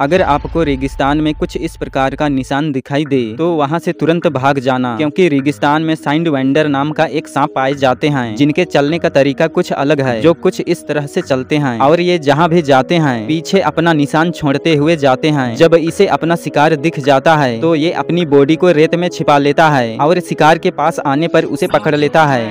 अगर आपको रेगिस्तान में कुछ इस प्रकार का निशान दिखाई दे तो वहां से तुरंत भाग जाना, क्योंकि रेगिस्तान में साइडवाइंडर नाम का एक सांप पाए जाते हैं जिनके चलने का तरीका कुछ अलग है, जो कुछ इस तरह से चलते हैं और ये जहां भी जाते हैं पीछे अपना निशान छोड़ते हुए जाते हैं। जब इसे अपना शिकार दिख जाता है तो ये अपनी बॉडी को रेत में छिपा लेता है और शिकार के पास आने पर उसे पकड़ लेता है।